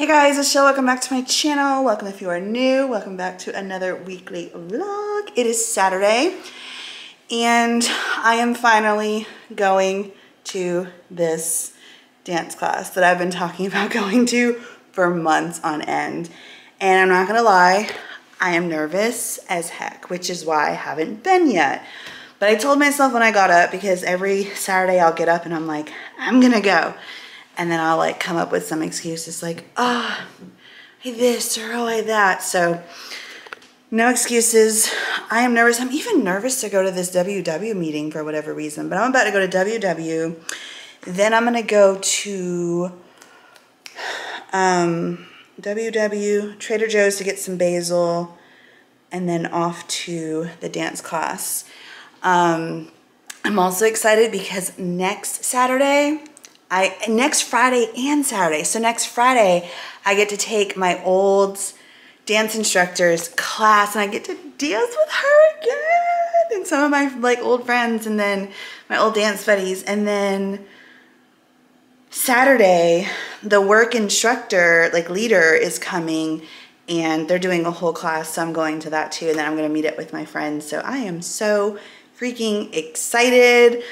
Hey guys, it's Sheila. Welcome back to my channel. Welcome if you are new. Welcome back to another weekly vlog. It is Saturday and I am finally going to this dance class that I've been talking about going to for months on end. And I'm not gonna lie, I am nervous as heck, which is why I haven't been yet. But I told myself when I got up, because every Saturday I'll get up and I'm like, I'm gonna go. And then I'll like come up with some excuses like, oh, I this or oh, I that. So no excuses. I am nervous. I'm even nervous to go to this WW meeting for whatever reason, but I'm about to go to WW. Then I'm going to go to WW, Trader Joe's to get some basil, and then off to the dance class. I'm also excited because next Friday and Saturday. So next Friday, I get to take my old dance instructor's class and I get to dance with her again and some of my like old friends and then my old dance buddies. And then Saturday, the work instructor, like leader, is coming and they're doing a whole class. So I'm going to that too. And then I'm gonna meet up with my friends. So I am so freaking excited.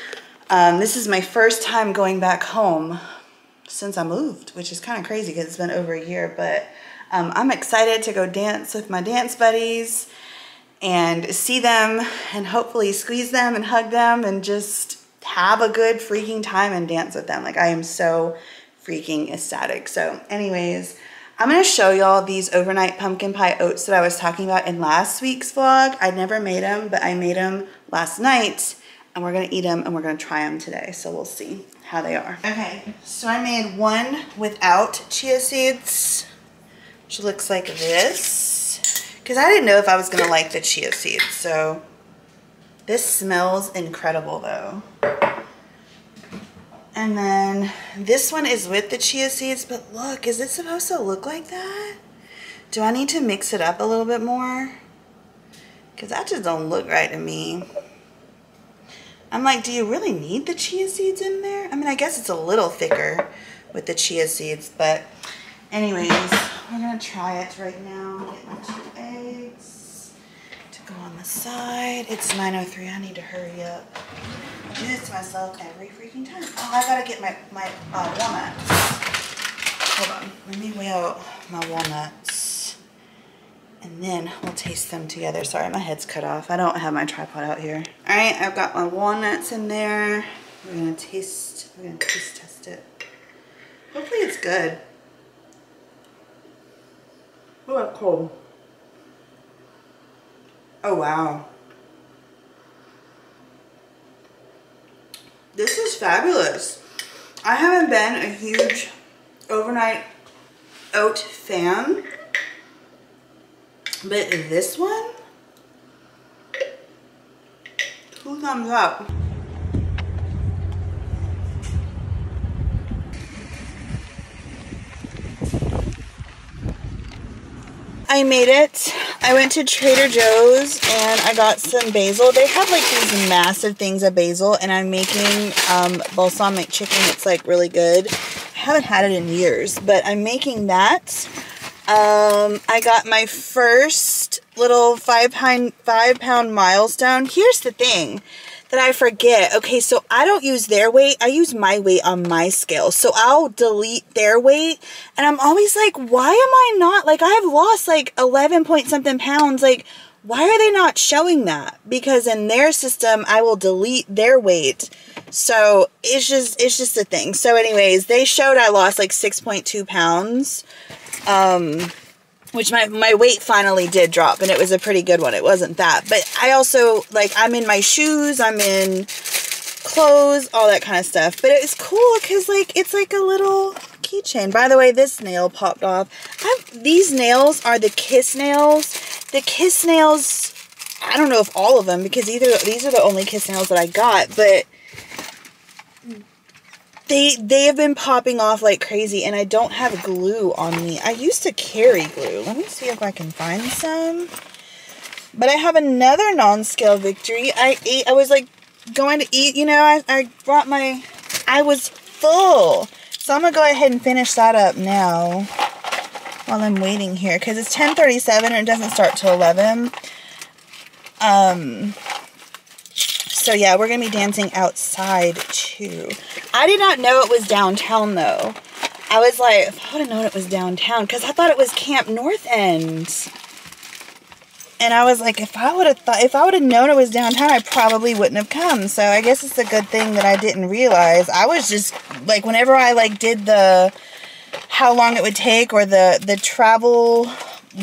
This is my first time going back home since I moved, which is kind of crazy because it's been over a year, but I'm excited to go dance with my dance buddies and see them and hopefully squeeze them and hug them and just have a good freaking time and dance with them. Like I am so freaking ecstatic. So anyways, I'm going to show y'all these overnight pumpkin pie oats that I was talking about in last week's vlog. I never made them, but I made them last night. And we're gonna eat them and we're gonna try them today. So we'll see how they are. Okay, so I made one without chia seeds, which looks like this. Cause I didn't know if I was gonna like the chia seeds. So this smells incredible though. And then this one is with the chia seeds, but look, is it supposed to look like that? Do I need to mix it up a little bit more? Cause that just don't look right to me. I'm like, do you really need the chia seeds in there? I mean, I guess it's a little thicker with the chia seeds, but anyways, we're gonna try it right now. Get my 2 eggs to go on the side. It's 9:03, I need to hurry up. I do this to myself every freaking time. Oh, I gotta get my walnuts. Hold on, let me weigh out my walnuts and then we'll taste them together. Sorry, my head's cut off. I don't have my tripod out here. All right, I've got my walnuts in there. We're gonna taste test it. Hopefully it's good. Oh, that's cold. Oh, wow. This is fabulous. I haven't been a huge overnight oat fan. But this one, 2 thumbs up. I made it. I went to Trader Joe's and I got some basil. They have like these massive things of basil and I'm making balsamic chicken. It's like really good. I haven't had it in years, but I'm making that. I got my first little five pound milestone. Here's the thing that I forget. Okay, so I don't use their weight. I use my weight on my scale. So I'll delete their weight. And I'm always like, why am I not? Like, I've lost like 11 point something pounds. Like, why are they not showing that? Because in their system, I will delete their weight. So it's just a thing. So anyways, they showed I lost like 6.2 pounds. Which my weight finally did drop and it was a pretty good one. It wasn't that, but I also like, I'm in my shoes, I'm in clothes, all that kind of stuff, but it's cool because like, it's like a little keychain. By the way, this nail popped off. These nails are the Kiss nails. The Kiss nails, I don't know if all of them, because either these are the only Kiss nails that I got, but They have been popping off like crazy and I don't have glue on me. I used to carry glue. Let me see if I can find some. But I have another non-scale victory. I was like going to eat, you know, I brought I was full. So I'm gonna go ahead and finish that up now. while I'm waiting here, because it's 10:37 and it doesn't start till 11. So yeah, we're going to be dancing outside too. I did not know it was downtown though. I was like, if I would have known it was downtown, because I thought it was Camp North End. And I was like, if I would have known it was downtown, I probably wouldn't have come. So I guess it's a good thing that I didn't realize. I was just like, whenever I like did the how long it would take, or the travel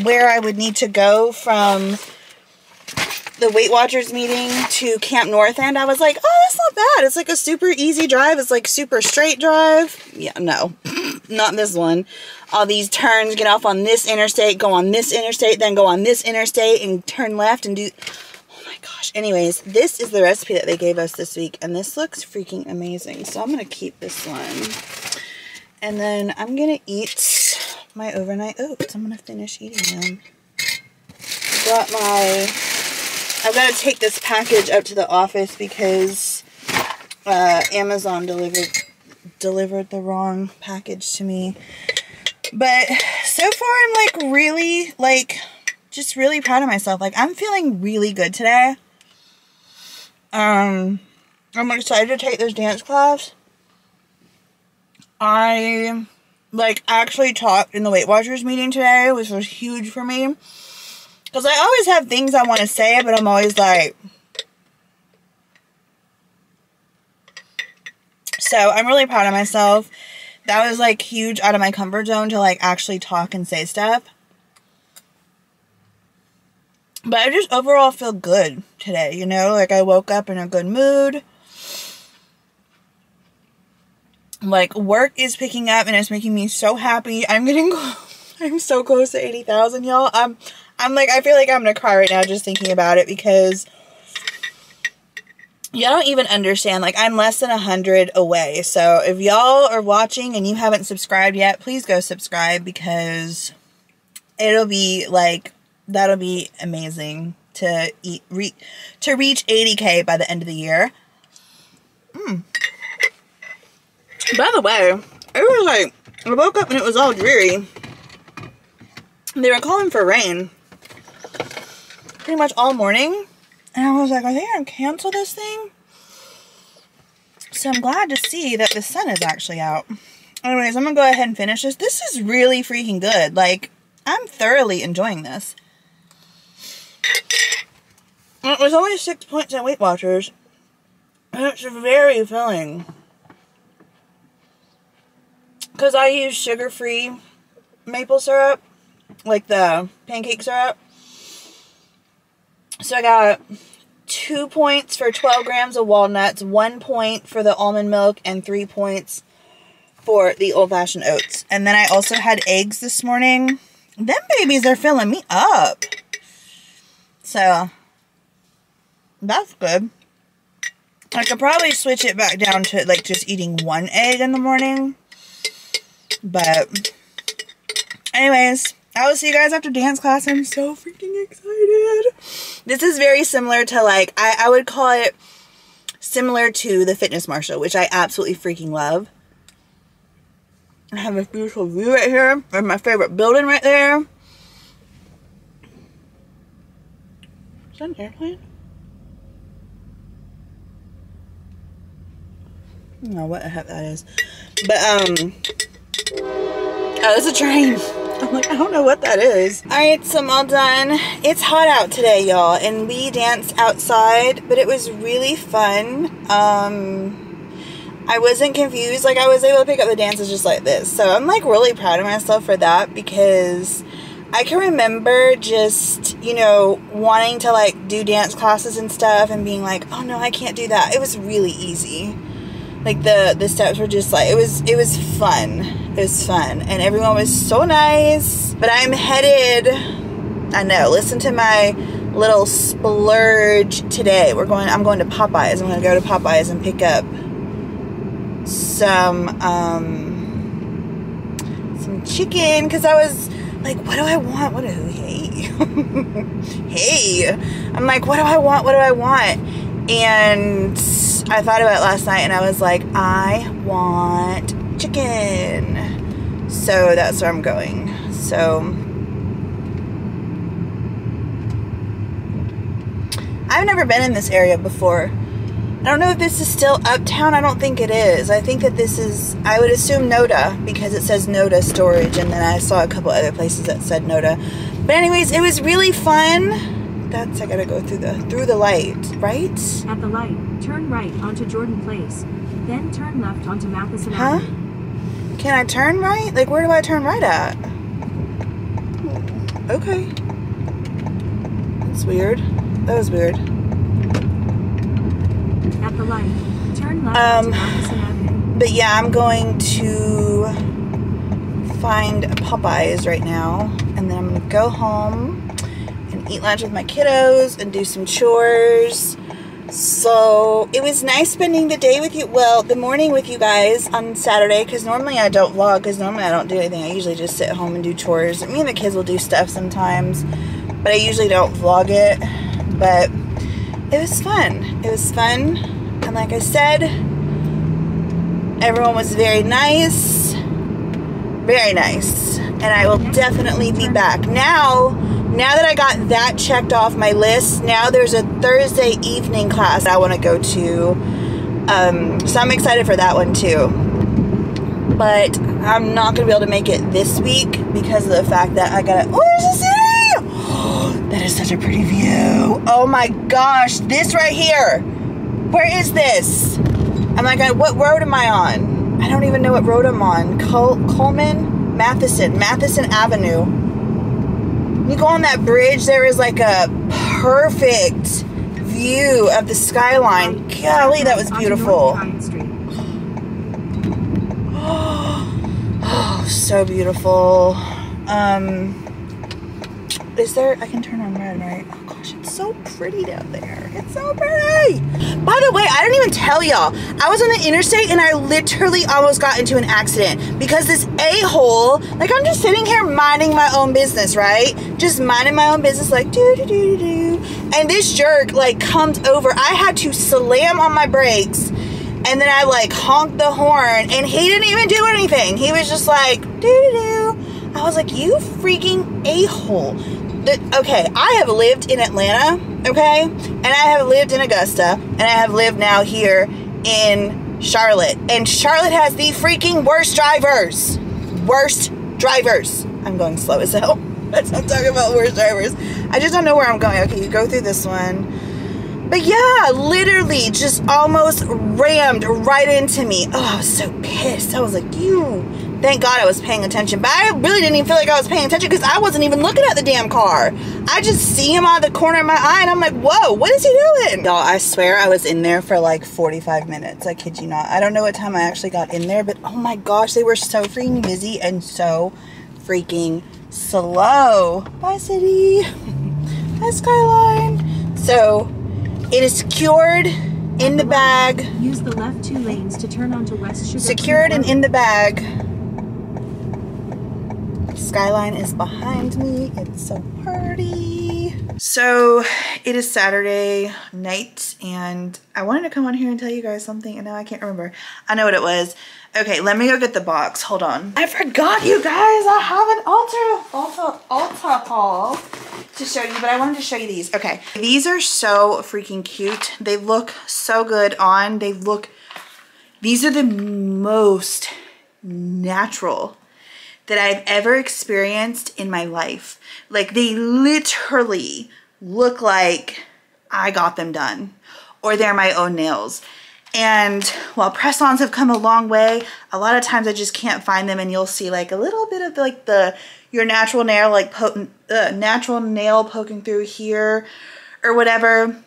where I would need to go from the Weight Watchers meeting to Camp North End, I was like, oh, that's not bad. It's like a super easy drive. It's like super straight drive. Yeah, no, not this one. All these turns, get off on this interstate, go on this interstate, then go on this interstate and turn left and do, oh my gosh. Anyways, this is the recipe that they gave us this week, and this looks freaking amazing. So I'm going to keep this one. And then I'm going to eat my overnight oats. I'm going to finish eating them. I've got to take this package up to the office because Amazon delivered the wrong package to me. But so far I'm like really, like, just really proud of myself. Like, I'm feeling really good today. I'm excited to take this dance class. I like actually talked in the Weight Watchers meeting today, which was huge for me. Because I always have things I want to say, but I'm always like, so I'm really proud of myself. That was like huge out of my comfort zone to like actually talk and say stuff. But I just overall feel good today, you know, like I woke up in a good mood. Like work is picking up and it's making me so happy. I'm so close to 80,000, y'all. I'm like, I feel like I'm gonna cry right now just thinking about it, because y'all don't even understand. Like, I'm less than 100 away. So if y'all are watching and you haven't subscribed yet, please go subscribe, because it'll be like, that'll be amazing to reach 80K by the end of the year. By the way, it was like, I woke up and it was all dreary. They were calling for rain pretty much all morning. And I was like, are they going to cancel this thing? So I'm glad to see that the sun is actually out. Anyways, I'm going to go ahead and finish this. This is really freaking good. Like, I'm thoroughly enjoying this. And it was only 6 points at Weight Watchers. And it's very filling. Because I use sugar-free maple syrup, like the pancake syrup. So I got 2 points for 12 grams of walnuts, 1 point for the almond milk, and 3 points for the old-fashioned oats. And then I also had eggs this morning. Them babies are filling me up. So that's good. I could probably switch it back down to like just eating 1 egg in the morning. But anyways, I will see you guys after dance class. I'm so freaking excited. This is very similar to, like, I would call it similar to the Fitness Marshal, which I absolutely freaking love. I have this beautiful view right here and my favorite building right there. Is that an airplane? I don't know what the heck that is. But, oh, it's a train. I'm like, I don't know what that is. All right, so I'm all done. It's hot out today, y'all, and we danced outside, but it was really fun. I wasn't confused. Like, I was able to pick up the dances just like this. So I'm, like, really proud of myself for that, because I can remember just, you know, wanting to, like, do dance classes and stuff and being like, oh, no, I can't do that. It was really easy. Like, the steps were just like, it was fun. It was fun. And everyone was so nice. But I'm headed, I know, listen to my little splurge today. I'm going to Popeyes. I'm going to go to Popeyes and pick up some chicken. Because I was like, what do I want? What do I, hey. I'm like, what do I want? What do I want? And I thought about it last night and I was like, I want chicken. So that's where I'm going. So I've never been in this area before. I don't know if this is still uptown. I don't think it is. I think that this is, I would assume Noda, because it says Noda Storage, and then I saw a couple other places that said Noda. But anyways, it was really fun. That's, I gotta go through the light, right? At the light, turn right onto Jordan Place, then turn left onto Matheson Avenue. Huh? Can I turn right? Like, where do I turn right at? Okay. That's weird. That was weird. At the light, turn left onto Matheson Avenue. But yeah, I'm going to find Popeyes right now, and then I'm gonna go home and eat lunch with my kiddos and do some chores. So it was nice spending the day with you, well, the morning with you guys on Saturday, because normally I don't vlog, because normally I don't do anything. I usually just sit home and do chores. Me and the kids will do stuff sometimes, but I usually don't vlog it. But it was fun. It was fun. And like I said, everyone was very nice. Very nice. And I will definitely be back. Now that I got that checked off my list, now there's a Thursday evening class that I want to go to. So I'm excited for that one too. But I'm not going to be able to make it this week because of the fact that I got to... Oh, there's a city! Oh, that is such a pretty view. Oh my gosh, this right here. Where is this? I'm like, what road am I on? I don't even know what road I'm on. Coleman? Matheson Avenue. You go on that bridge, there is like a perfect view of the skyline. Golly, that was beautiful. Oh, so beautiful. Is there, I can turn on red, right? Oh gosh, it's so pretty down there. It's so pretty. By the way, I didn't even tell y'all. I was on the interstate and I literally almost got into an accident because this a-hole, like I'm just sitting here minding my own business, right? Just minding my own business, like do-do-do-do-do. And this jerk like comes over. I had to slam on my brakes and then I like honked the horn and he didn't even do anything. He was just like do-do-do. I was like, you freaking a-hole. Okay, I have lived in Atlanta, okay, and I have lived in Augusta, and I have lived now here in Charlotte, and Charlotte has the freaking worst drivers. Worst drivers. I'm going slow as hell. That's what I'm talking about, worst drivers. I just don't know where I'm going. Okay, you go through this one. But yeah, literally just almost rammed right into me. Oh, I was so pissed. I was like, you... Thank God I was paying attention, but I really didn't even feel like I was paying attention because I wasn't even looking at the damn car. I just see him out of the corner of my eye and I'm like, whoa, what is he doing? Y'all, I swear I was in there for like 45 minutes. I kid you not. I don't know what time I actually got in there, but oh my gosh, they were so freaking busy and so freaking slow. Bye, city. Bye, skyline. So it is secured in the bag. Use the left 2 lanes to turn onto West Sugar. Secured and in the bag. Skyline is behind me. It's so pretty. So it is Saturday night and I wanted to come on here and tell you guys something and now I can't remember. I know what it was. Okay, let me go get the box. Hold on. I forgot you guys. I have an Ulta haul to show you, but I wanted to show you these. Okay, these are so freaking cute. They look so good on. They look, these are the most natural that I've ever experienced in my life. Like they literally look like I got them done or they're my own nails. And while press-ons have come a long way, a lot of times I just can't find them and you'll see like a little bit of like the, your natural nail, like natural nail poking through here or whatever.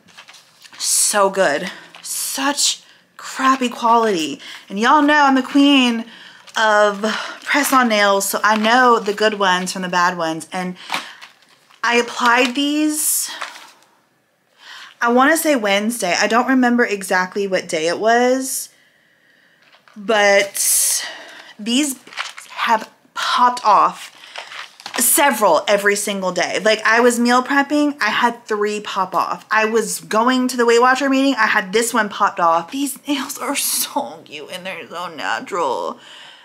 So good, such crappy quality. And y'all know I'm the queen of press-on nails, so I know the good ones from the bad ones. And I applied these, I want to say Wednesday. I don't remember exactly what day it was, but these have popped off several every single day. Like I was meal prepping, I had 3 pop off. I was going to the Weight Watcher meeting, I had this one popped off. These nails are so cute and they're so natural.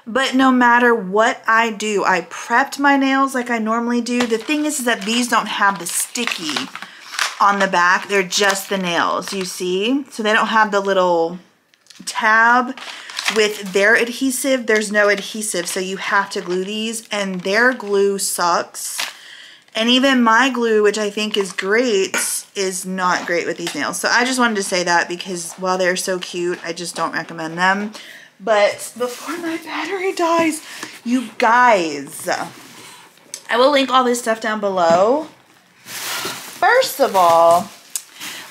But no matter what I do, I prepped my nails like I normally do. The thing is that these don't have the sticky on the back. They're just the nails, you see? So they don't have the little tab with their adhesive. There's no adhesive, so you have to glue these, and their glue sucks. And even my glue, which I think is great, is not great with these nails. So I just wanted to say that, because while they're so cute, I just don't recommend them. But before my battery dies, you guys, I will link all this stuff down below. First of all,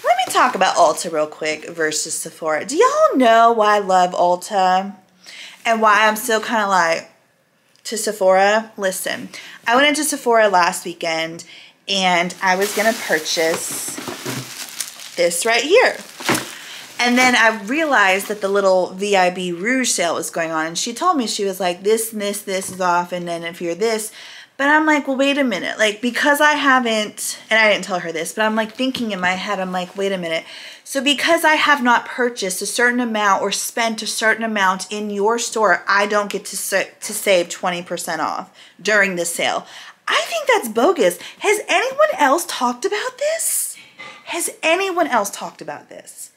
let me talk about Ulta real quick versus Sephora. Do y'all know why I love Ulta and why I'm still kind of like to Sephora? Listen, I went into Sephora last weekend and I was going to purchase this right here. And then I realized that the little VIB Rouge sale was going on. And she told me, she was like, this and this, this is off. And then if you're this. But I'm like, well, wait a minute. Like, because I haven't, and I didn't tell her this, but I'm like thinking in my head, I'm like, wait a minute. So because I have not purchased a certain amount or spent a certain amount in your store, I don't get to save 20% off during the sale. I think that's bogus. Has anyone else talked about this? Has anyone else talked about this?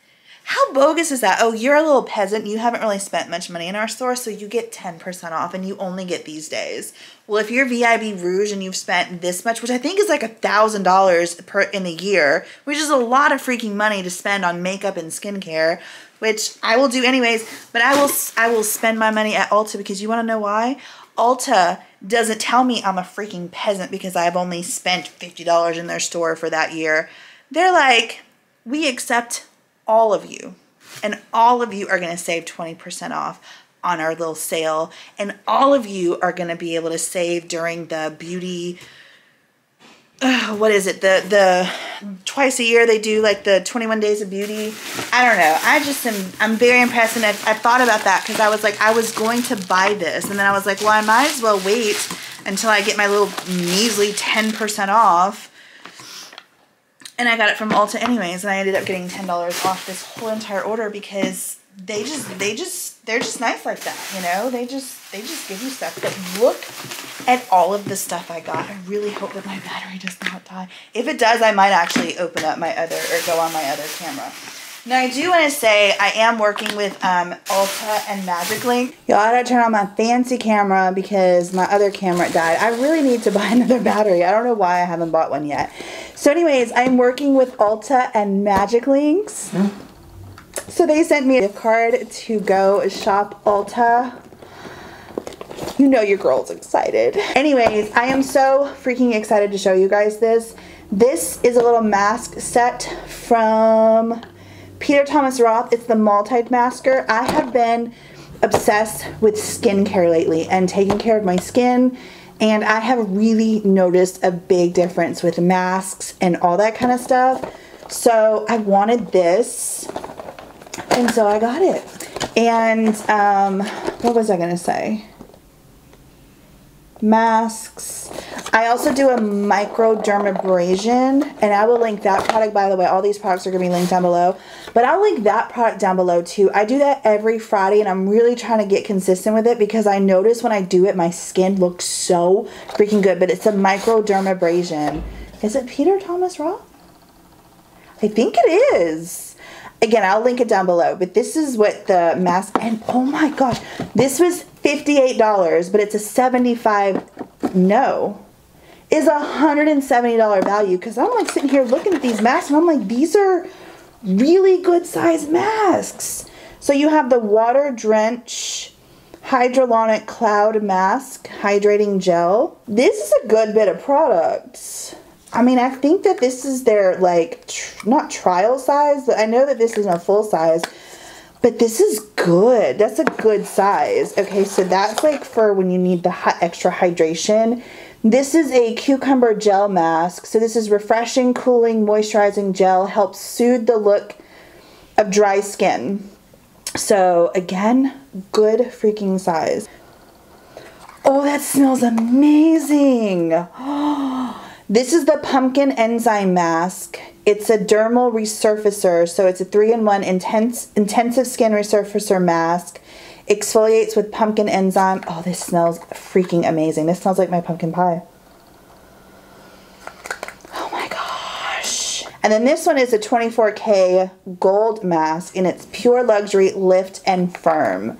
How bogus is that? Oh, you're a little peasant. You haven't really spent much money in our store, so you get 10% off, and you only get these days. Well, if you're VIB Rouge and you've spent this much, which I think is like $1,000 in a year, which is a lot of freaking money to spend on makeup and skincare, which I will do anyways, but I will spend my money at Ulta, because you want to know why? Ulta doesn't tell me I'm a freaking peasant because I've only spent $50 in their store for that year. They're like, we accept all of you, and all of you are going to save 20% off on our little sale, and all of you are going to be able to save during the beauty, what is it, the twice a year they do like the 21 days of beauty. I don't know, I just am, I'm very impressed. And I thought about that, because I was like, I was going to buy this, and then I was like, well, I might as well wait until I get my little measly 10% off. And I got it from Ulta anyways, and I ended up getting $10 off this whole entire order, because they're just nice like that, you know? They just give you stuff. But look at all of the stuff I got. I really hope that my battery does not die. If it does, I might actually open up my other, or go on my other camera. Now, I do want to say I am working with Ulta and Magic Link. Y'all, I gotta turn on my fancy camera because my other camera died. I really need to buy another battery. I don't know why I haven't bought one yet. So anyways, I'm working with Ulta and Magic Links. So they sent me a card to go shop Ulta. You know your girl's excited. Anyways, I am so freaking excited to show you guys this. This is a little mask set from Peter Thomas Roth. It's the multi-masker. I have been obsessed with skincare lately and taking care of my skin, and I have really noticed a big difference with masks and all that kind of stuff. So I wanted this, and so I got it. And what was I gonna say? Masks. I also do a microdermabrasion, and I will link that product, by the way. All these products are going to be linked down below, but I'll link that product down below too. I do that every Friday, and I'm really trying to get consistent with it, because I notice when I do it, my skin looks so freaking good. But it's a microdermabrasion. Is it Peter Thomas Roth? I think it is. Again, I'll link it down below, but this is what the mask, and oh my gosh, this was $58, but it's a $75, no, is a $170 value, because I'm like sitting here looking at these masks, and I'm like, these are really good sized masks. So you have the Water Drench Hyaluronic Cloud Mask Hydrating Gel. This is a good bit of products. I mean, I think that this is their, like, not trial size, but I know that this isn't a full size. But this is good. That's a good size. Okay, so that's like for when you need the extra hydration. This is a cucumber gel mask. So this is refreshing, cooling, moisturizing gel. Helps soothe the look of dry skin. So again, good freaking size. Oh, that smells amazing. Oh, this is the pumpkin enzyme mask. It's a dermal resurfacer, so it's a 3-in-1 intensive skin resurfacer mask. Exfoliates with pumpkin enzyme. Oh, this smells freaking amazing. This smells like my pumpkin pie. Oh my gosh. And then this one is a 24K gold mask, and it's Pure Luxury Lift and Firm.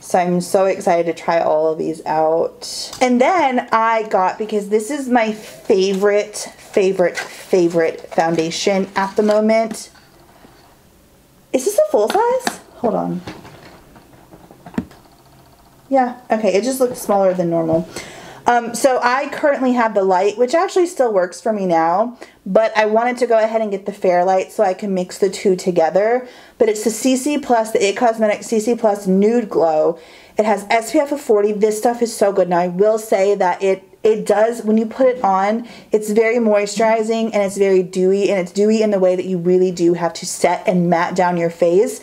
So I'm so excited to try all of these out. And then I got, because this is my favorite foundation at the moment. Is this a full size? Hold on. Yeah, okay, it just looks smaller than normal. So I currently have the light, which actually still works for me now, but I wanted to go ahead and get the Fairlight so I can mix the two together. But it's the CC Plus, the IT Cosmetics CC Plus Nude Glow. It has SPF of 40. This stuff is so good. Now I will say that it does, when you put it on, it's very moisturizing and it's very dewy, and it's dewy in the way that you really do have to set and matte down your face.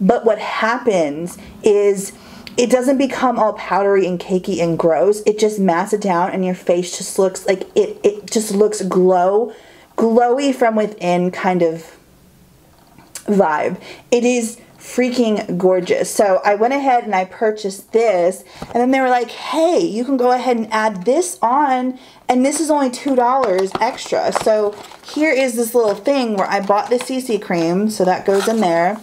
But what happens is it doesn't become all powdery and cakey and gross. It just mattes it down, and your face just looks like it just looks glowy from within kind of vibe. It is freaking gorgeous. So I went ahead and I purchased this, and then they were like, hey, you can go ahead and add this on, and this is only $2 extra. So here is this little thing where I bought the CC cream, so that goes in there.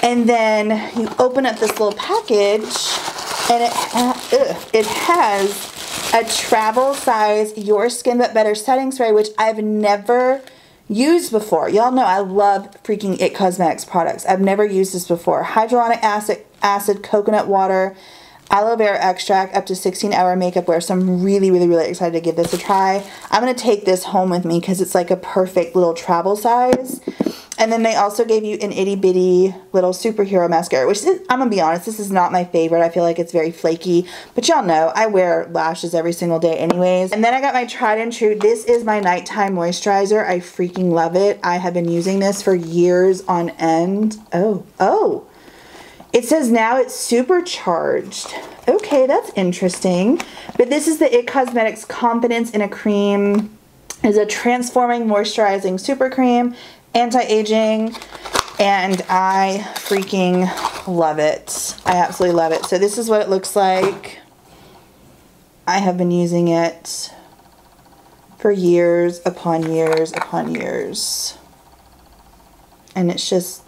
And then you open up this little package, and it has a travel size Your Skin But Better setting spray, which I've never used before. Y'all know I love freaking IT Cosmetics products. I've never used this before. Hyaluronic acid, coconut water, aloe vera extract, up to 16-hour makeup wear. So I'm really, really, really excited to give this a try. I'm going to take this home with me because it's like a perfect little travel size. And then they also gave you an itty bitty little superhero mascara, which is, I'm gonna be honest, this is not my favorite. I feel like it's very flaky, but y'all know I wear lashes every single day anyways. And then I got my tried and true. This is my nighttime moisturizer. I freaking love it. I have been using this for years on end. Oh, it says now it's supercharged. Okay, that's interesting. But this is the IT Cosmetics Confidence in a Cream. It's a transforming moisturizing super cream. Anti-aging, and I freaking love it. I absolutely love it. So this is what it looks like. I have been using it for years upon years upon years, and it's just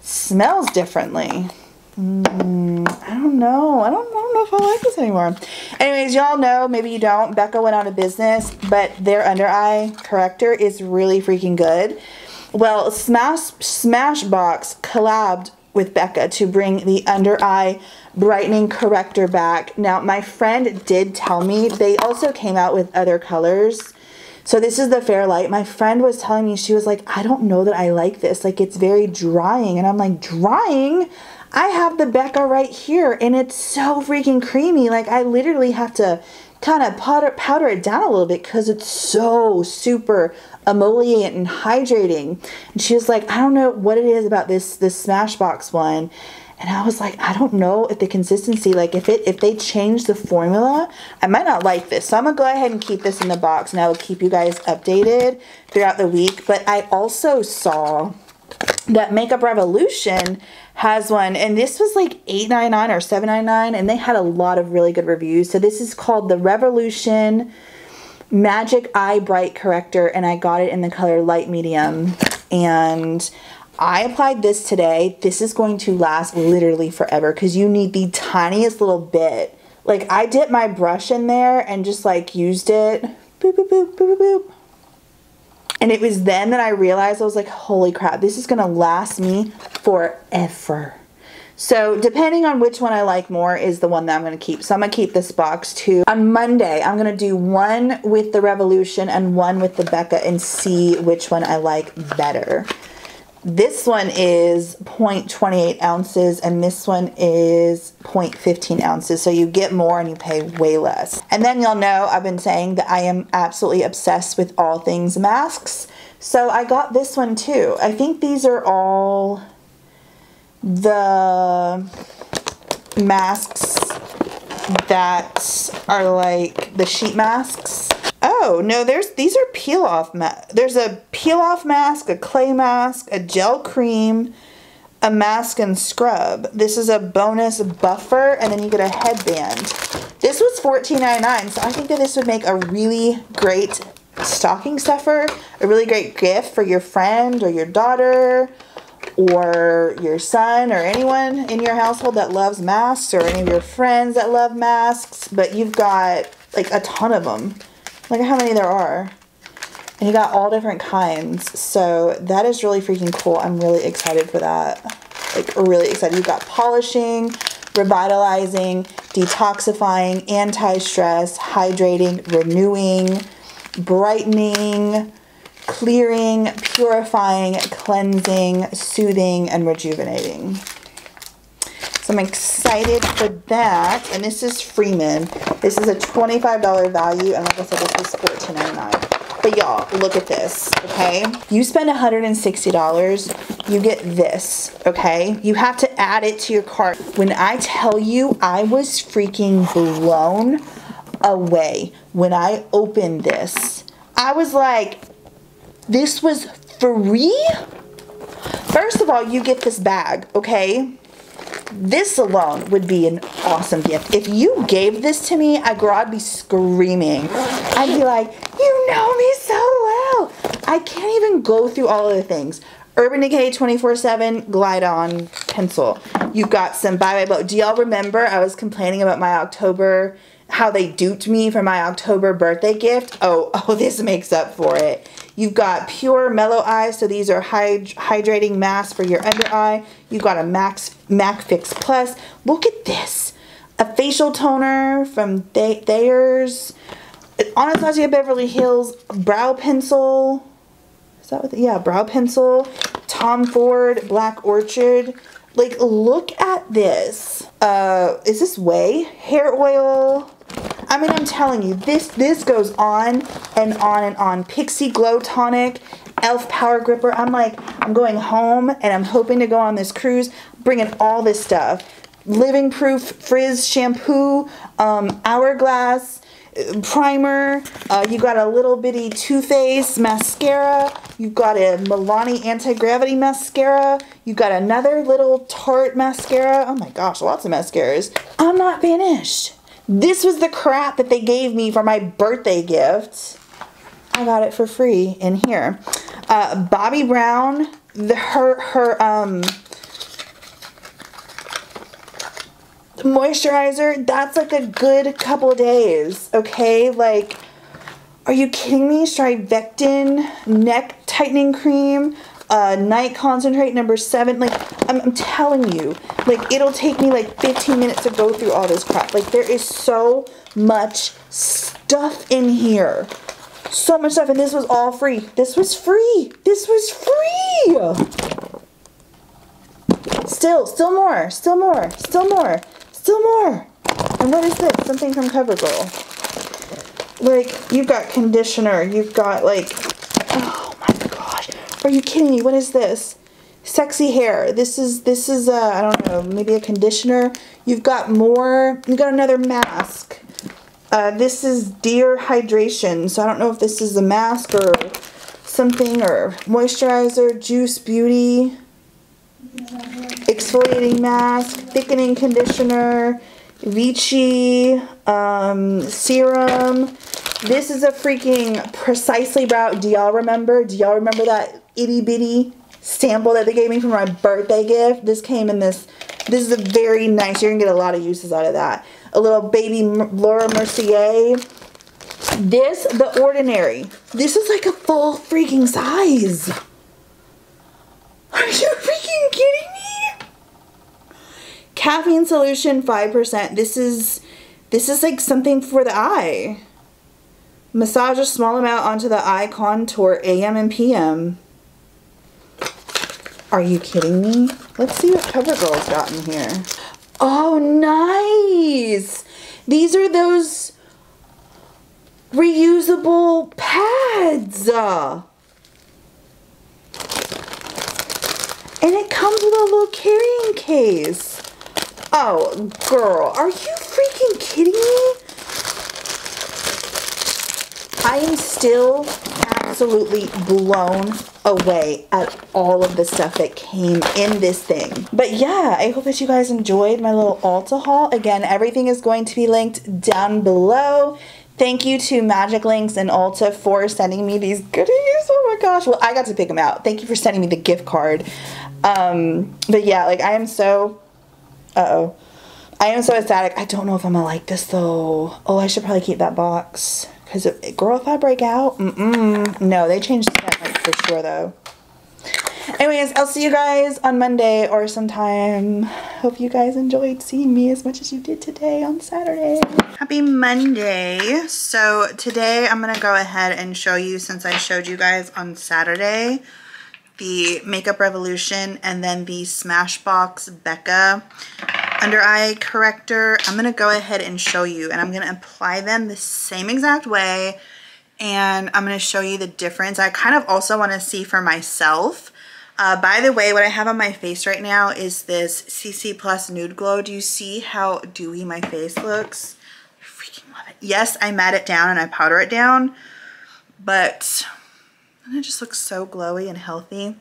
smells differently. I don't know if I like this anymore. Anyways, y'all know, maybe you don't, Becca went out of business, but their under eye corrector is really freaking good. Well, Smashbox collabed with Becca to bring the under eye brightening corrector back. Now, my friend did tell me they also came out with other colors. So this is the Fairlight. My friend was telling me, she was like, I don't know that I like this. Like, it's very drying. And I'm like, drying? I have the Becca right here, and it's so freaking creamy. Like, I literally have to kind of powder it down a little bit because it's so super emollient and hydrating. And she was like, I don't know what it is about this Smashbox one. And I was like, I don't know if the consistency, like if they change the formula, I might not like this. So I'm gonna go ahead and keep this in the box, and I will keep you guys updated throughout the week. But I also saw that Makeup Revolution has one, and this was like $8.99 or $7.99, and they had a lot of really good reviews. So this is called the Revolution Magic Eye Bright Corrector, and I got it in the color Light Medium, and I applied this today. This is going to last literally forever because you need the tiniest little bit. Like, I dipped my brush in there and just like used it, boop, boop, boop, boop, boop. And it was then that I realized, I was like, holy crap, this is going to last me forever. So depending on which one I like more is the one that I'm going to keep. So I'm going to keep this box too. On Monday, I'm going to do one with the Revolution and one with the Becca and see which one I like better. This one is 0.28 ounces, and this one is 0.15 ounces. So you get more and you pay way less. And then y'all know I've been saying that I am absolutely obsessed with all things masks. So I got this one too. I think these are all the masks that are like the sheet masks. Oh, no, these are peel-off masks. There's a peel-off mask, a clay mask, a gel cream, a mask and scrub. This is a bonus buffer, and then you get a headband. This was $14.99, so I think that this would make a really great stocking stuffer, a really great gift for your friend or your daughter or your son or anyone in your household that loves masks, or any of your friends that love masks. But you've got like a ton of them. Look at how many there are. And you got all different kinds. So that is really freaking cool. I'm really excited for that. Like, really excited. You've got polishing, revitalizing, detoxifying, anti-stress, hydrating, renewing, brightening, clearing, purifying, cleansing, soothing, and rejuvenating. So I'm excited for that. And this is Freeman. This is a $25 value. And like I said, this is $14.99. But y'all, look at this, okay? You spend $160, you get this, okay? You have to add it to your cart. When I tell you, I was freaking blown away when I opened this. I was like, this was free? First of all, you get this bag, okay? This alone would be an awesome gift. If you gave this to me, girl, I'd be screaming. I'd be like, you know me so well. I can't even go through all of the things. Urban Decay 24/7 Glide On Pencil. You've got some Bye Bye Blow. Do y'all remember I was complaining about my October, how they duped me for my October birthday gift? Oh, this makes up for it. You've got Pure Mellow Eyes, so these are hydrating masks for your under eye. You've got a MAC Fix Plus. Look at this. A facial toner from Thayer's. Anastasia Beverly Hills brow pencil. Is that what yeah, brow pencil. Tom Ford Black Orchid. Like, look at this. Is this whey? Hair oil. I mean, I'm telling you, this goes on and on and on. Pixi Glow Tonic, Elf Power Gripper. I'm like, I'm going home and I'm hoping to go on this cruise, bringing all this stuff. Living Proof Frizz Shampoo, Hourglass, Primer. You got a little bitty Too Faced Mascara. You've got a Milani Anti-Gravity Mascara. You've got another little Tarte Mascara. Oh my gosh, lots of mascaras. I'm not finished. This was the crap that they gave me for my birthday gift. I got it for free in here. Bobbi Brown, her moisturizer, that's like a good couple of days, okay? Like, are you kidding me? Strivectin Neck Tightening Cream, Night Concentrate number 7. Like, I'm telling you, like, it'll take me like 15 minutes to go through all this crap. Like, there is so much stuff in here. So much stuff, and this was all free. This was free. This was free. Still more, still more, still more, still more. And what is this? Something from CoverGirl. Like, you've got conditioner. You've got, like, oh my gosh. Are you kidding me? What is this? Sexy hair. This is I don't know, maybe a conditioner. You've got more. You've got another mask. This is Dear Hydration, so I don't know if this is a mask or something, or moisturizer, Juice Beauty, exfoliating mask, thickening conditioner, Vichy, serum. This is a freaking Precisely Brow. Do y'all remember? Do y'all remember that itty bitty sample that they gave me for my birthday gift? This came in this is a very nice, you're going to get a lot of uses out of that. A little baby Laura Mercier. This, The Ordinary. This is like a full freaking size. Are you freaking kidding me? Caffeine solution, 5%. This is like something for the eye. Massage a small amount onto the eye contour AM and PM. Are you kidding me? Let's see what CoverGirl's got in here. Oh, nice. These are those reusable pads. And it comes with a little carrying case. Oh, girl, are you freaking kidding me? I am still absolutely blown away at all of the stuff that came in this thing. But yeah, I hope that you guys enjoyed my little Ulta haul. Again, everything is going to be linked down below. Thank you to Magic Links and Ulta for sending me these goodies. Oh my gosh. Well, I got to pick them out. Thank you for sending me the gift card. But yeah, like I am so, I am so ecstatic. I don't know if I'm gonna like this though. Oh, I should probably keep that box. Because, girl, if I break out, no, they changed the template for sure though. Anyways, I'll see you guys on Monday or sometime. Hope you guys enjoyed seeing me as much as you did today on Saturday. Happy Monday. So today I'm going to go ahead and show you, since I showed you guys on Saturday, the Makeup Revolution and then the Smashbox Becca under eye corrector. I'm going to go ahead and show you, and I'm going to apply them the same exact way, and I'm going to show you the difference. I kind of also want to see for myself. By the way, what I have on my face right now is this CC Plus Nude Glow. Do you see how dewy my face looks? I freaking love it. Yes, I matte it down and I powder it down, but it just looks so glowy and healthy.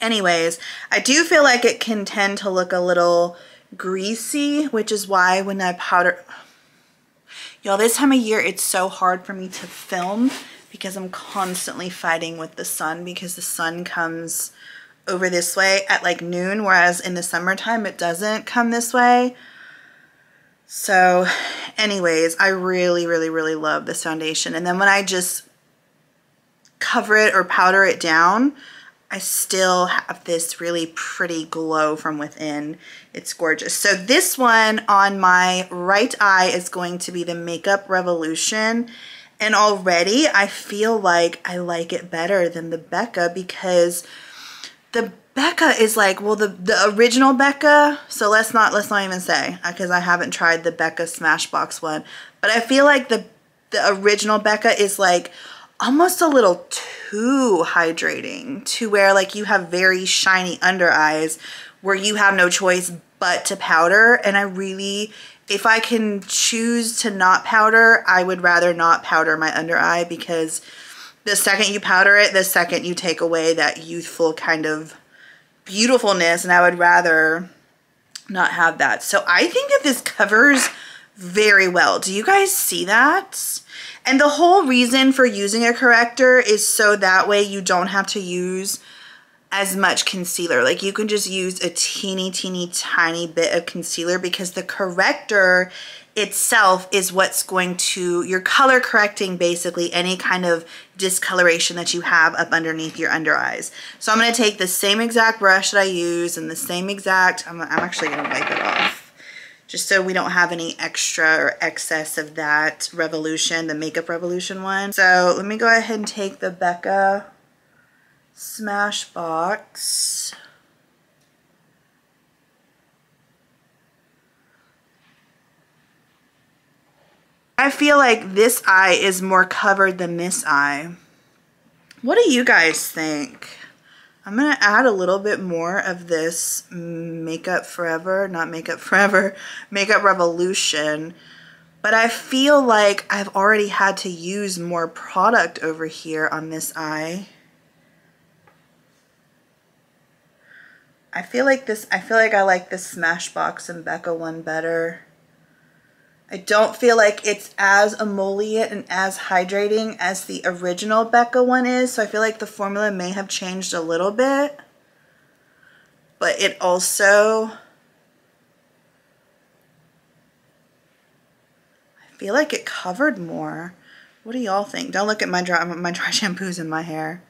Anyways, I do feel like it can tend to look a little greasy, which is why when I powder... Y'all, this time of year, it's so hard for me to film because I'm constantly fighting with the sun, because the sun comes over this way at like noon, whereas in the summertime it doesn't come this way. So anyways, I really, really, really love this foundation. And then when I just cover it or powder it down, I still have this really pretty glow from within. It's gorgeous. So this one on my right eye is going to be the Makeup Revolution. And already I feel like I like it better than the Becca, because the Becca is like, well, the original Becca, so let's not even say, because I haven't tried the Becca Smashbox one, but I feel like the original Becca is like almost a little too hydrating, to where like you have very shiny under eyes where you have no choice but to powder. And I really, if I can choose to not powder, I would rather not powder my under eye, because the second you powder it, the second you take away that youthful kind of beautifulness, and I would rather not have that. So I think that this covers very well. Do you guys see that? And the whole reason for using a corrector is so that way you don't have to use as much concealer. Like you can just use a teeny tiny bit of concealer, because the corrector itself is what's going to, you're color correcting basically any kind of discoloration that you have up underneath your under eyes. So I'm going to take the same exact brush that I use and the same exact, I'm actually going to wipe it off just so we don't have any extra or excess of that Revolution, the Makeup Revolution one. So let me go ahead and take the Becca Smashbox, I feel like this eye is more covered than this eye. What do you guys think? I'm gonna add a little bit more of this Makeup Revolution, but I feel like I've already had to use more product over here on this eye. I feel like I like this Smashbox and Becca one better. I don't feel like it's as emollient and as hydrating as the original Becca one is, so I feel like the formula may have changed a little bit, but it also, I feel like it covered more. What do y'all think? Don't look at my dry shampoos in my hair.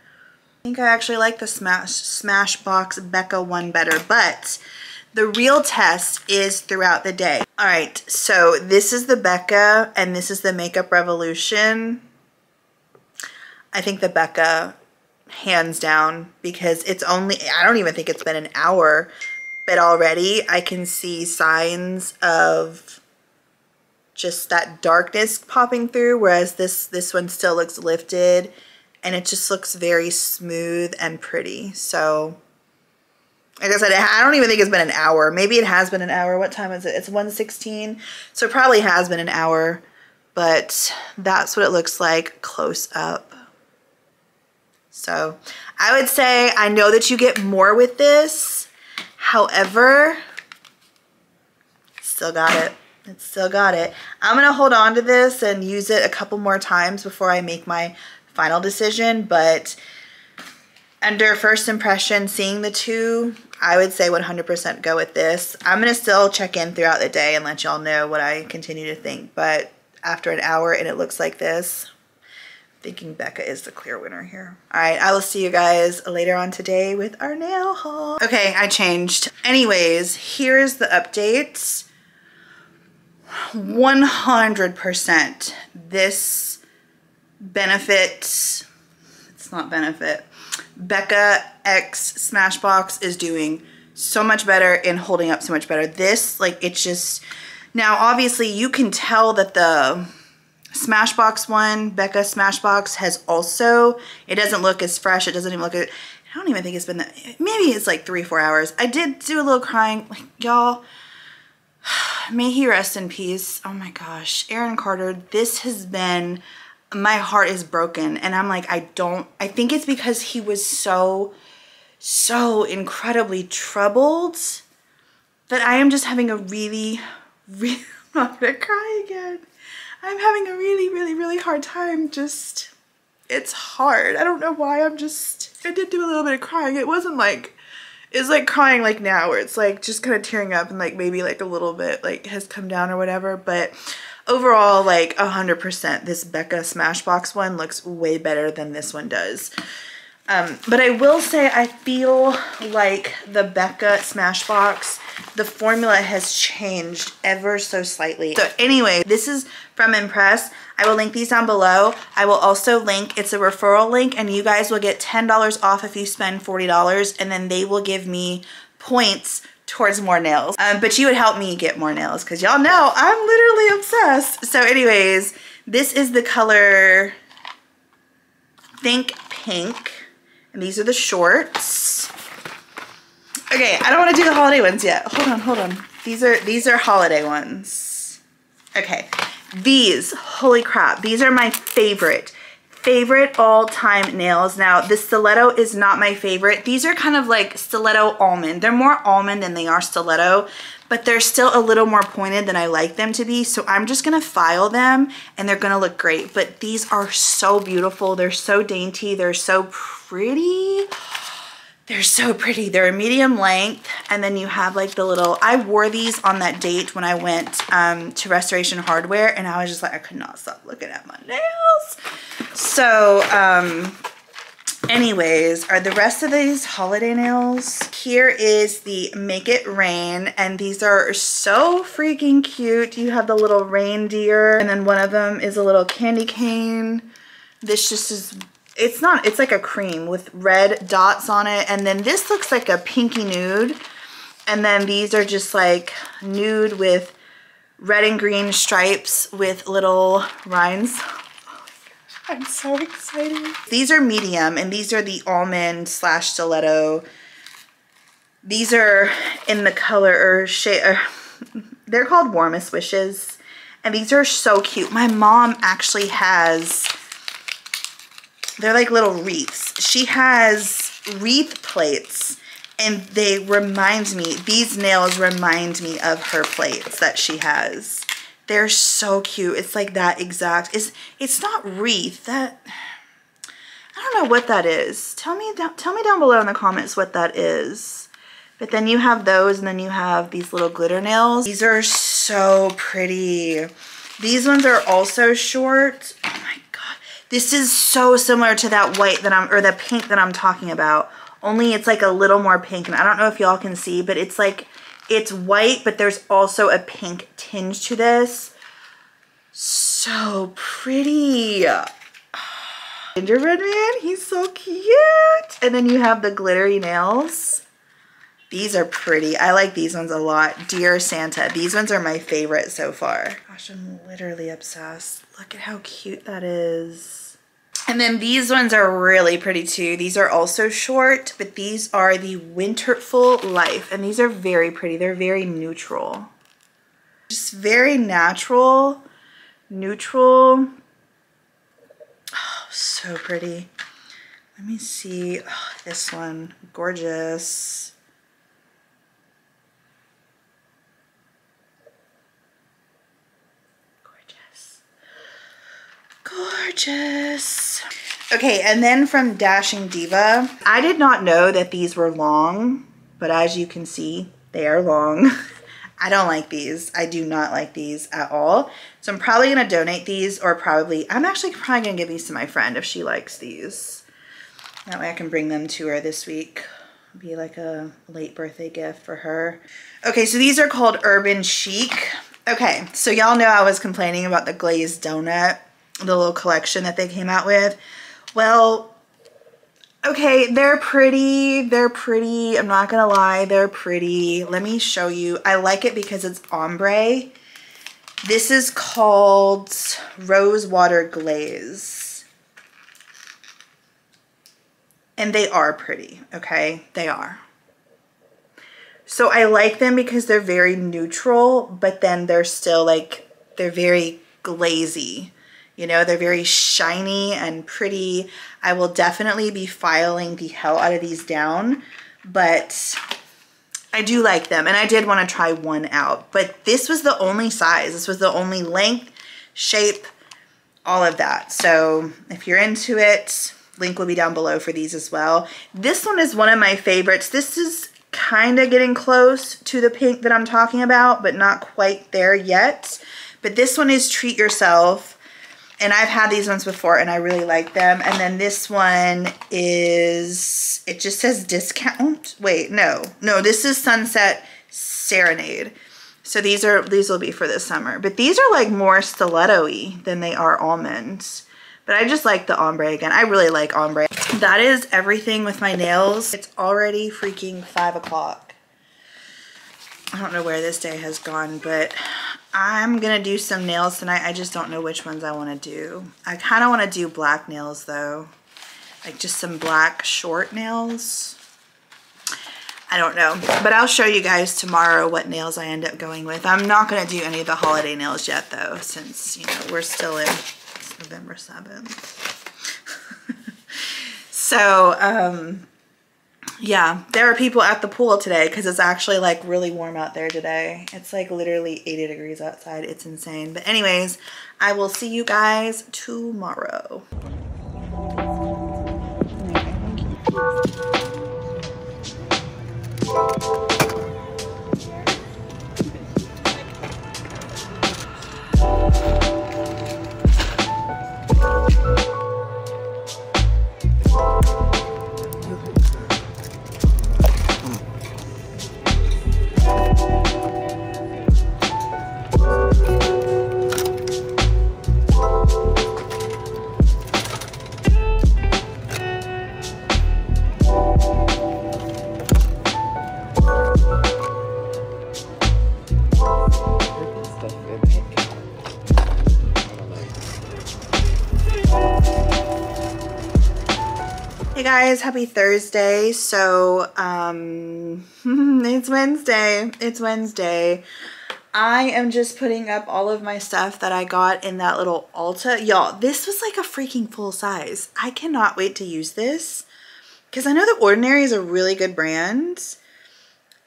I think I actually like the Smashbox Becca one better, but the real test is throughout the day. All right, so this is the Becca and this is the Makeup Revolution. I think the Becca, hands down, because it's only, I don't even think it's been an hour, but already I can see signs of just that darkness popping through, whereas this one still looks lifted. And it just looks very smooth and pretty. So, like I said, I don't even think it's been an hour. Maybe it has been an hour. What time is it? It's 1:16. So it probably has been an hour. But that's what it looks like close up. So I would say, I know that you get more with this. However, still got it. It's still got it. I'm going to hold on to this and use it a couple more times before I make my final decision. But under first impression, seeing the two, I would say 100% go with this. I'm going to still check in throughout the day and let y'all know what I continue to think. But after an hour and it looks like this, I'm thinking Becca is the clear winner here. All right, I will see you guys later on today with our nail haul. Okay, I changed. Anyways, here's the updates. 100% this benefit, it's not benefit, Becca X Smashbox is doing so much better and holding up so much better. This, like, it's just, now obviously you can tell that the Smashbox one, Becca Smashbox, has also, it doesn't look as fresh, it doesn't even look, I don't even think it's been that, maybe it's like 3 or 4 hours. I did do a little crying, like, y'all, may he rest in peace. Oh my gosh, Aaron Carter, this has been, my heart is broken. And I'm like, I think it's because he was so incredibly troubled that I am just having a really, I'm not gonna cry again. I'm having a really hard time. Just, it's hard. I don't know why, I did do a little bit of crying. It wasn't like, it's like crying like now where it's like just kind of tearing up and like maybe like a little bit like has come down or whatever. But overall, like 100%, this Becca Smashbox one looks way better than this one does. But I will say I feel like the Becca Smashbox, the formula has changed ever so slightly. So anyway, this is from Impress. I will link these down below. I will also link, it's a referral link, and you guys will get $10 off if you spend $40, and then they will give me points towards more nails. But you would help me get more nails because y'all know I'm literally obsessed. So anyways, this is the color Think Pink. And these are the shorts. Okay, I don't want to do the holiday ones yet. Hold on. These are holiday ones. Okay, these, holy crap, these are my favorite all-time nails. Now, the stiletto is not my favorite. These are kind of like stiletto almond. They're more almond than they are stiletto, but they're still a little more pointed than I like them to be. So I'm just gonna file them and they're gonna look great. But these are so beautiful. They're so dainty. They're so pretty. They're so pretty. They're a medium length. And then you have like the little, I wore these on that date when I went to Restoration Hardware, and I was just like, I could not stop looking at my nails. So anyways, are the rest of these holiday nails? Here is the Make It Rain, and these are so freaking cute. You have the little reindeer, and then one of them is a little candy cane. This just is, it's not, it's like a cream with red dots on it. And then this looks like a pinky nude. And then these are just like nude with red and green stripes with little rhymes. Oh, I'm so excited. These are medium, and these are the almond / stiletto. These are in the color or shade, they're called Warmest Wishes. And these are so cute. My mom actually has, they're like little wreaths. She has wreath plates, and they remind me, these nails remind me of her plates that she has. They're so cute. It's like that exact, it's not wreath, that, I don't know what that is. Tell me down below in the comments what that is. But then you have those, and then you have these little glitter nails. These are so pretty. These ones are also short. Oh my God. This is so similar to that white that or the pink that I'm talking about. Only it's like a little more pink, and I don't know if y'all can see, but it's like, it's white, but there's also a pink tinge to this. So pretty. Gingerbread Man, he's so cute. And then you have the glittery nails. These are pretty. I like these ones a lot. Dear Santa, these ones are my favorite so far. Gosh, I'm literally obsessed. Look at how cute that is. And then these ones are really pretty too. These are also short, but these are the Winterful Life. And these are very pretty. They're very neutral. Just very natural, neutral. Oh, so pretty. Let me see. Oh, this one. Gorgeous. Gorgeous. Gorgeous. Okay, and then from Dashing Diva. I did not know that these were long, but as you can see, they are long. I don't like these. I do not like these at all. So I'm probably gonna donate these, or I'm actually probably gonna give these to my friend if she likes these. That way I can bring them to her this week. It'll be like a late birthday gift for her. Okay, so these are called Urban Chic. Okay, so y'all know I was complaining about the glazed donut, the little collection that they came out with. Well, okay, they're pretty, I'm not gonna lie, they're pretty. Let me show you. I like it because it's ombre. This is called Rose Water Glaze. And they are pretty, okay? They are. So I like them because they're very neutral, but then they're still like, they're very glazy. You know, they're very shiny and pretty. I will definitely be filing the hell out of these down, but I do like them, and I did want to try one out, but this was the only size. This was the only length, shape, all of that. So if you're into it, link will be down below for these as well. This one is one of my favorites. This is kind of getting close to the pink that I'm talking about, but not quite there yet. But this one is Treat Yourself. And I've had these ones before and I really like them. And then this one is, it just says discount. Wait, no, this is Sunset Serenade. So these will be for this summer. But these are like more stiletto-y than they are almonds. But I just like the ombre again. I really like ombre. That is everything with my nails. It's already freaking 5 o'clock. I don't know where this day has gone, but I'm gonna do some nails tonight. I just don't know which ones I want to do. I kind of want to do black nails though, like just some black short nails. I don't know, but I'll show you guys tomorrow what nails I end up going with. I'm not gonna do any of the holiday nails yet though, since you know we're still in November 7th. So yeah, there are people at the pool today because it's actually like really warm out there today. It's like literally 80 degrees outside. It's insane. But anyways, I will see you guys tomorrow. Guys, happy Thursday. So it's Wednesday. I am just putting up all of my stuff that I got in that little Ulta. Y'all, this was like a freaking full size. I cannot wait to use this because I know The Ordinary is a really good brand,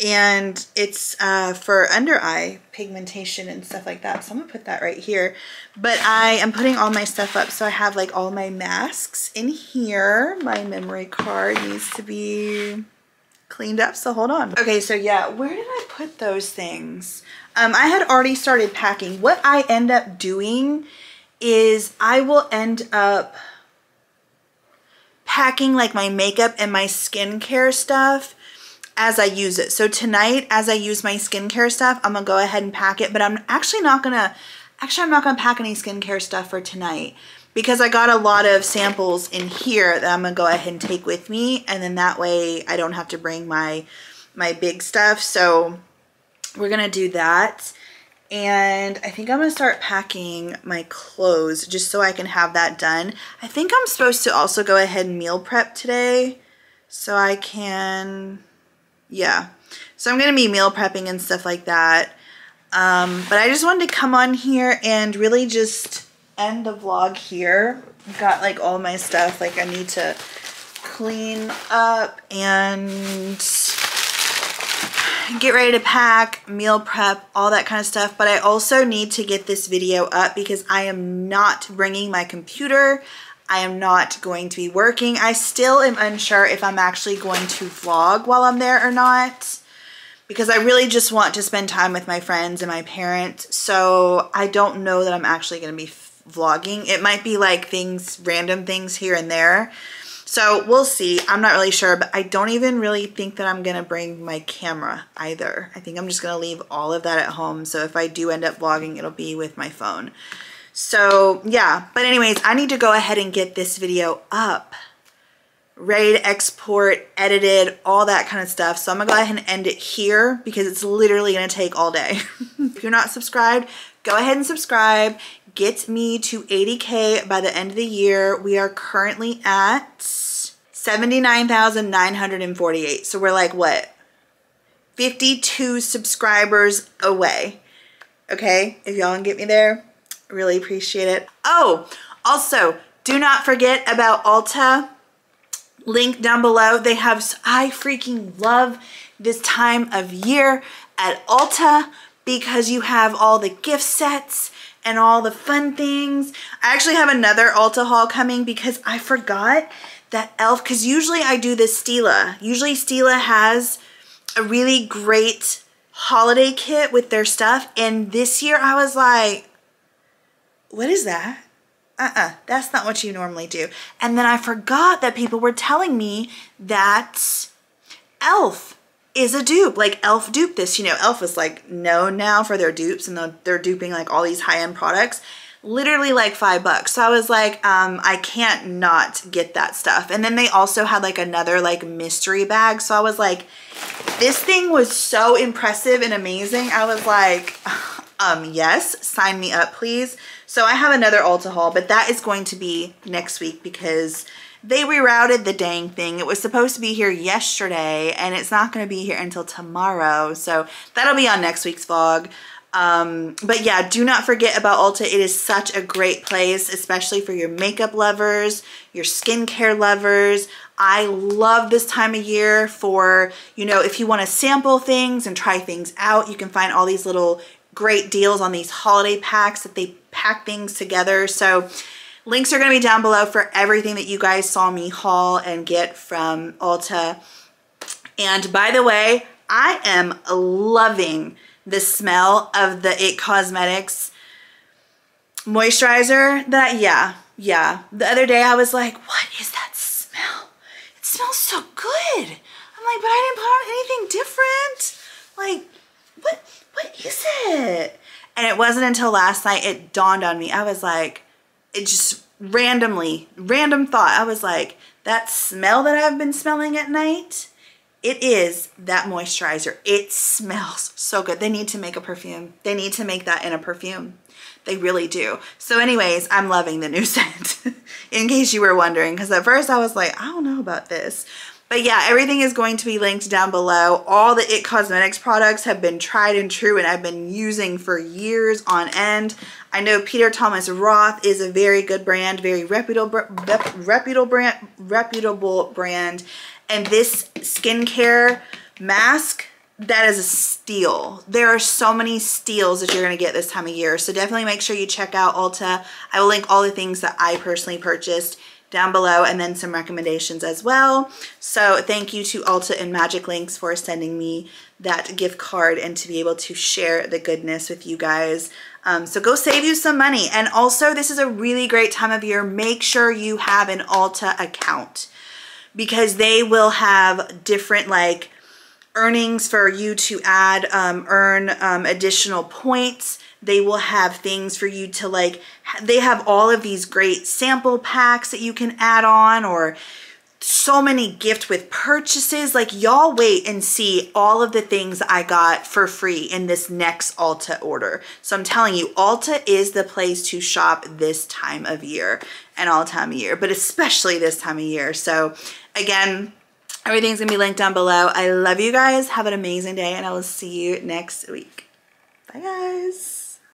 and it's for under eye pigmentation and stuff like that. So I'm gonna put that right here. But I am putting all my stuff up. So I have like all my masks in here. My memory card needs to be cleaned up, so hold on. Okay, so yeah, where did I put those things? I had already started packing. What I end up doing is I will end up packing like my makeup and my skincare stuff as I use it. So tonight, as I use my skincare stuff, I'm gonna go ahead and pack it, but I'm actually not gonna, pack any skincare stuff for tonight because I got a lot of samples in here that I'm gonna go ahead and take with me, and then that way I don't have to bring my big stuff. So we're gonna do that. And I think I'm gonna start packing my clothes just so I can have that done. I think I'm supposed to also go ahead and meal prep today so I can, yeah, so I'm gonna be meal prepping and stuff like that. But I just wanted to come on here and really just end the vlog here. I've got like all my stuff, like I need to clean up and get ready to pack, meal prep, all that kind of stuff. But I also need to get this video up because I am not bringing my computer. I am not going to be working. I still am unsure if I'm actually going to vlog while I'm there or not, because I really just want to spend time with my friends and my parents. So I don't know that I'm actually going to be vlogging. It might be like things, random things here and there. So we'll see. I'm not really sure, but I don't even really think that I'm going to bring my camera either. I think I'm just going to leave all of that at home. So if I do end up vlogging, it'll be with my phone. So yeah, but anyways, I need to go ahead and get this video up, ready to export, edited, all that kind of stuff. So I'm gonna go ahead and end it here because it's literally gonna take all day. If you're not subscribed, go ahead and subscribe. Get me to 80K by the end of the year. We are currently at 79,948. So we're like, what? 52 subscribers away. Okay, if y'all can get me there, really appreciate it. Oh, also, do not forget about Ulta. Link down below. They have, I freaking love this time of year at Ulta because you have all the gift sets and all the fun things. I actually have another Ulta haul coming because I forgot that Elf, because usually I do this Stila. Usually Stila has a really great holiday kit with their stuff, and this year I was like, what is that? That's not what you normally do. And then I forgot that people were telling me that Elf is a dupe. Like, Elf duped this. You know, Elf is like known now for their dupes, and they're duping like all these high-end products, literally like $5. So I was like, I can't not get that stuff. And then they also had like another like mystery bag. So I was like, this thing was so impressive and amazing. I was like, yes, sign me up, please. So I have another Ulta haul, but that is going to be next week because they rerouted the dang thing. It was supposed to be here yesterday and it's not going to be here until tomorrow. So that'll be on next week's vlog. But yeah, do not forget about Ulta. It is such a great place, especially for your makeup lovers, your skincare lovers. I love this time of year for, you know, if you want to sample things and try things out, you can find all these little great deals on these holiday packs that they pack things together. So links are going to be down below for everything that you guys saw me haul and get from Ulta. And by the way, I am loving the smell of the IT Cosmetics moisturizer. That, yeah. The other day I was like, what is that smell? It smells so good. I'm like, but I didn't put on anything different. Like, what is it? And it wasn't until last night it dawned on me. I was like, it just random thought. I was like, that smell that I've been smelling at night, it is that moisturizer. It smells so good. They need to make a perfume. They need to make that in a perfume. They really do. So anyways, I'm loving the new scent in case you were wondering, because at first I was like, I don't know about this. But yeah, everything is going to be linked down below. All the IT Cosmetics products have been tried and true and I've been using for years on end. I know Peter Thomas Roth is a very good brand, very reputable brand. And this skincare mask, that is a steal. There are so many steals that you're going to get this time of year. So definitely make sure you check out Ulta. I will link all the things that I personally purchased down below and then some recommendations as well. So thank you to Ulta and Magic Links for sending me that gift card and to be able to share the goodness with you guys. So go save you some money. And also, this is a really great time of year. Make sure you have an Ulta account because they will have different like earnings for you to add, earn additional points. They will have things for you to like, they have all of these great sample packs that you can add on, or so many gift with purchases. Like, y'all wait and see all of the things I got for free in this next Ulta order. So I'm telling you, Ulta is the place to shop this time of year and all time of year, but especially this time of year. So again, everything's gonna be linked down below. I love you guys. Have an amazing day and I will see you next week. Bye guys.